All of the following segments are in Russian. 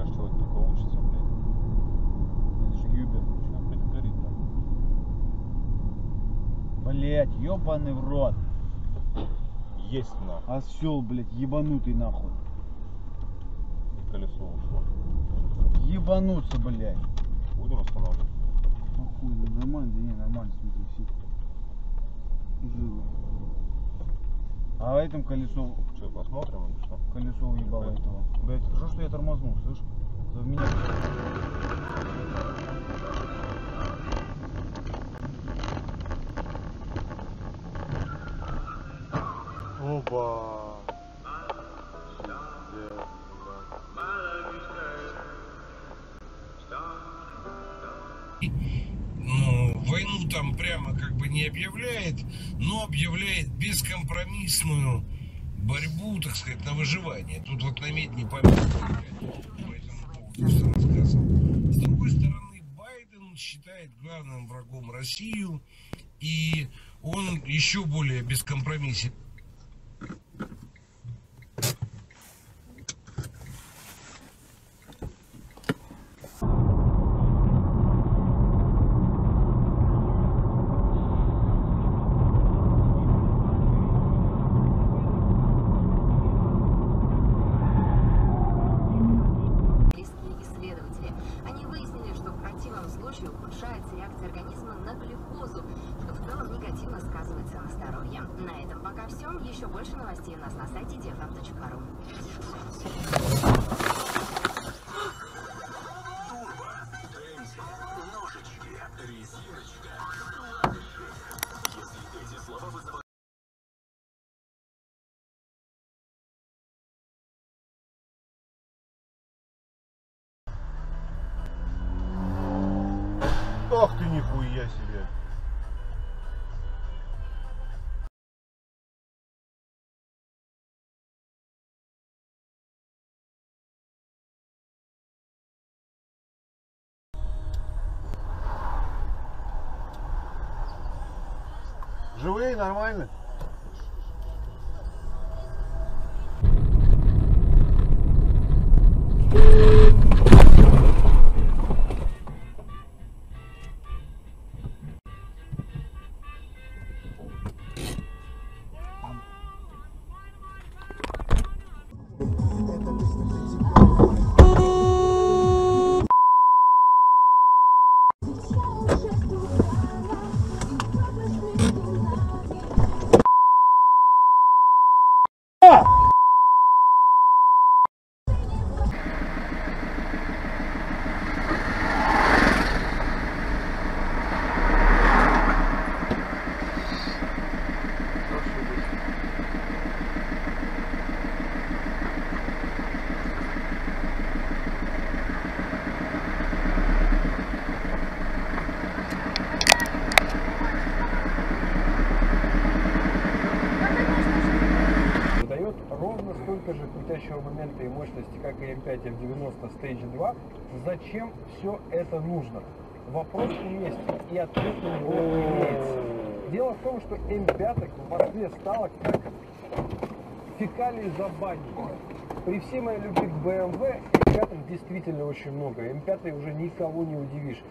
такая, что это только улучшится, блядь. Это же Юбер, что он, блядь, горит там. Блядь, ёбаный в рот. Есть, нахуй. Осёл, блядь, ебанутый, нахуй. И колесо ушло. Ебануться, блядь. Будем останавливать? Охуенно, нормально, да не, нормально, смотри, все. Живо. А в этом колесо... Что, посмотрим или что? Колесо уебало этого. Блять, хорошо, что я тормознул, слышишь? За меня... Опа! Войну там прямо как бы не объявляет, но объявляет бескомпромиссную борьбу, так сказать, на выживание. Тут вот намет не помешает по этому поводу, что рассказывал. С другой стороны, Байден считает главным врагом Россию, и он еще более бескомпромиссен. Ах ты нихуя себе! Живые, нормально? Момента и мощности, как и М5 F90 Stage 2, зачем все это нужно? Вопрос уместен, и ответ на него имеется. Дело в том, что М5 в Москве стало как фекалии за баню. При всей моей любви к BMW М5 действительно очень много. М5 уже никого не удивишь.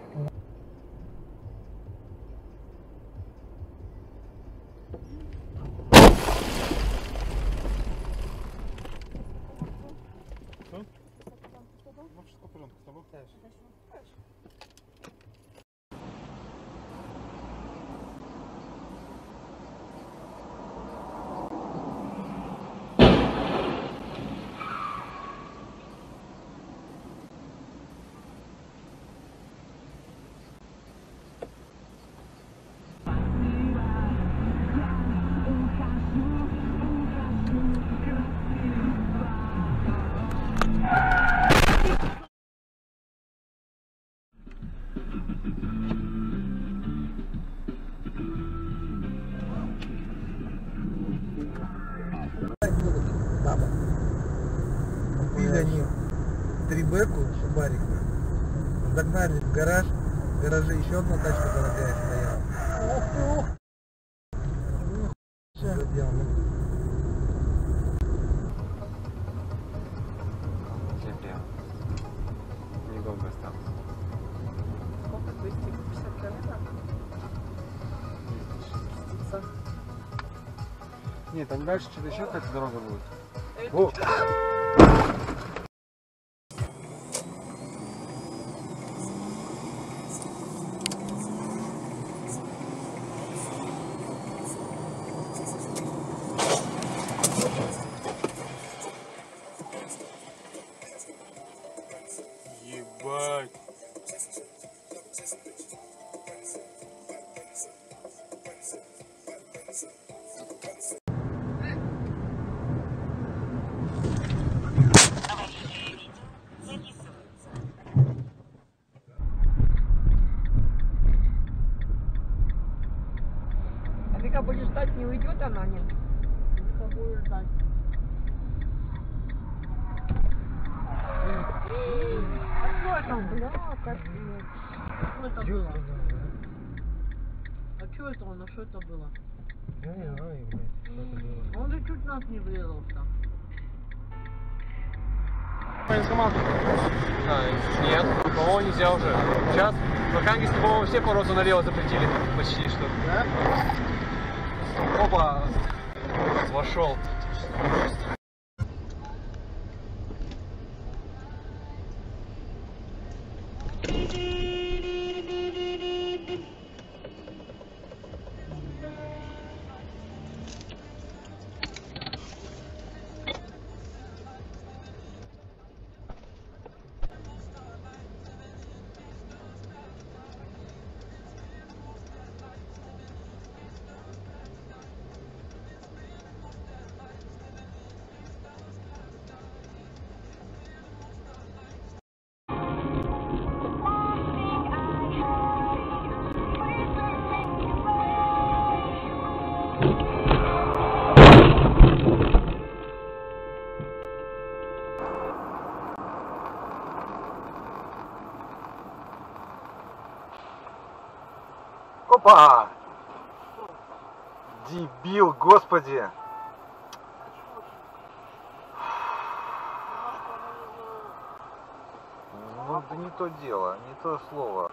Бэку, Шубарику, загнали в гараж, в гараже еще одна тачка дорогая стояла. Что делал? Тебе. сколько осталось? Сколько? 250 километров? Нет, там дальше что-то еще какая-то дорога будет. О! Ебать! А ты как будешь ждать, не уйдет она, нет? Как будешь ждать? Бля, как нет. Что это было? А что это он? А что это было? Я не знаю, блядь. Он же чуть нас не врезался. Военкомат? Нет, по-моему, нельзя уже. Сейчас в Архангельске, по-моему, все паросы налево запретили. Почти что. Да? Опа! Вошел. Опа! Дебил, господи! Ну, это не то дело, не то слово.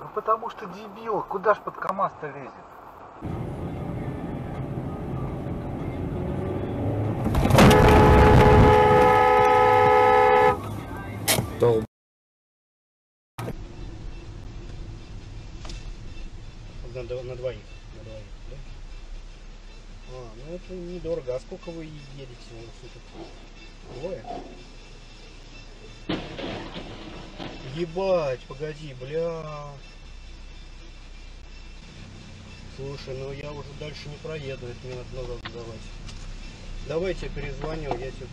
Ну, потому что дебил, куда ж под КамАЗ-то лезет? Долб. На двоих, да? А, ну это недорого. А сколько вы едете в суток? Двое? Ебать, погоди, бля. Слушай, ну я уже дальше не проеду, это мне надо назад давать. Давай я тебе перезвоню, я тебе...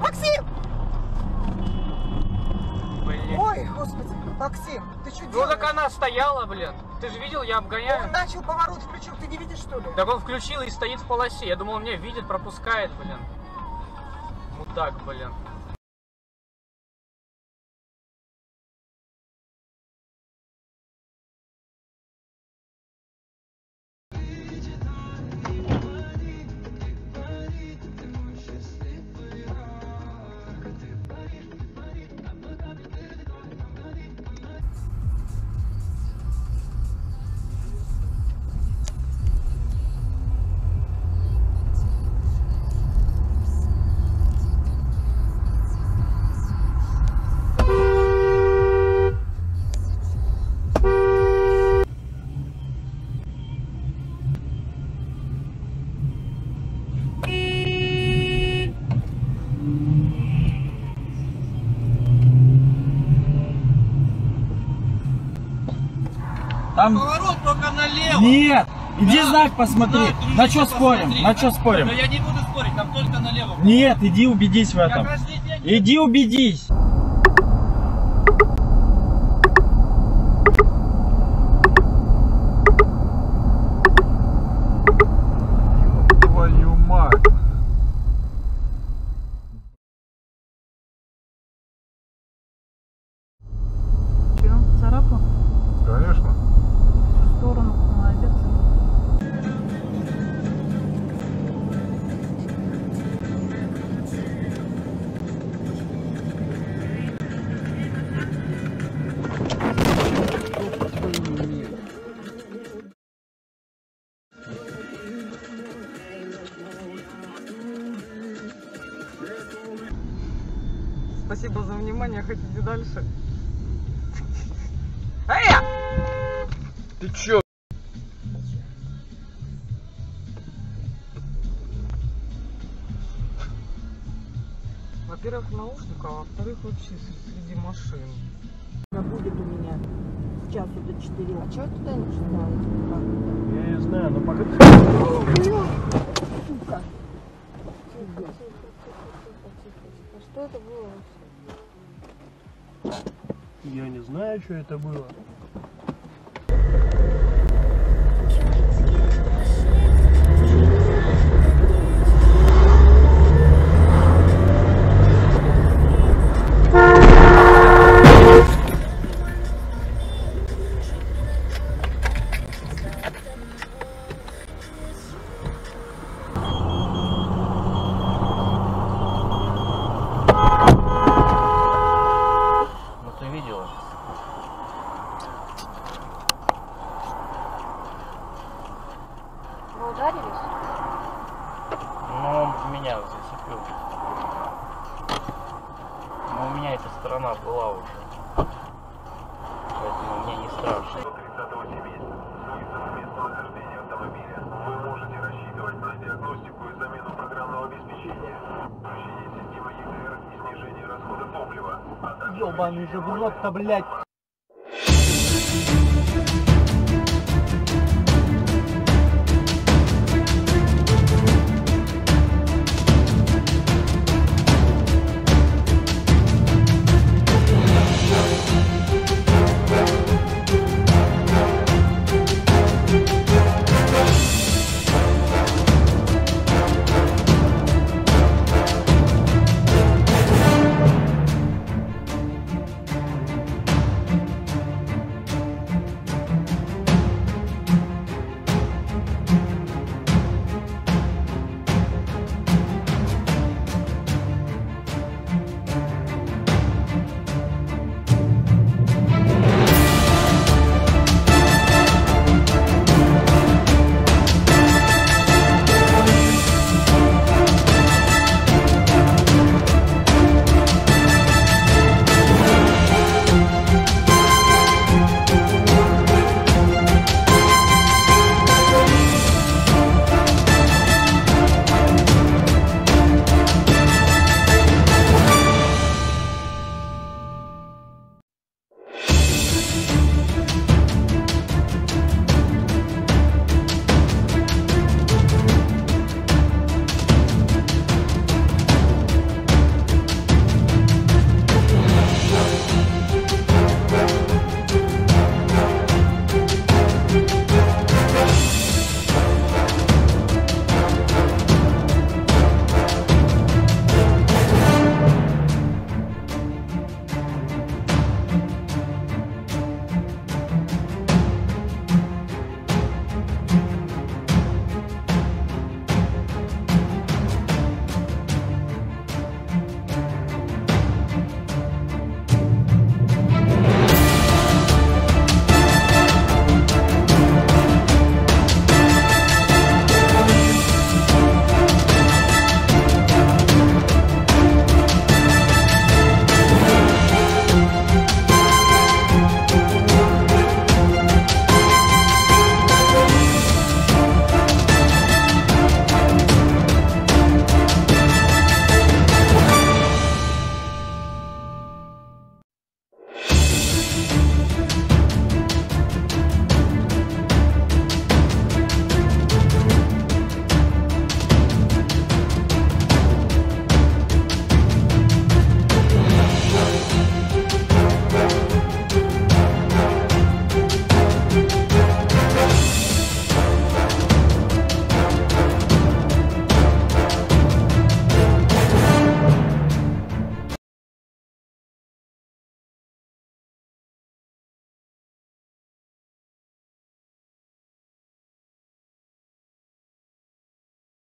Максим! Блин. Ой, господи, Максим, ты что делаешь? Ну так она стояла, блин. Ты же видел, я обгоняю. Он начал поворот, включил, ты не видишь, что ли? Так он включил и стоит в полосе. Я думал, он меня видит, пропускает, блин. Мудак, блин. Там... Поворот только налево. Нет, иди да. Знак посмотри. Знак, на что спорим? Посмотри. На что спорим? Да я не буду спорить, там только налево. Нет, иди убедись в этом. Иди убедись. Спасибо за внимание. Хотите дальше? Эй! Ты чё? Во-первых, в наушниках, а во-вторых, вообще среди машин. Будет у меня с часу до 4. А чё я туда не знаю? Я не знаю, но пока... Сука! А что это было вообще? Я не знаю, что это было. Сторона была уже, поэтому мне не страшно. 130-го семейства, с местонахождения автомобиля, вы можете рассчитывать на диагностику и замену программного обеспечения, включение системы ЕГР и снижение расхода топлива. Ёбаный же в рот-то, блядь!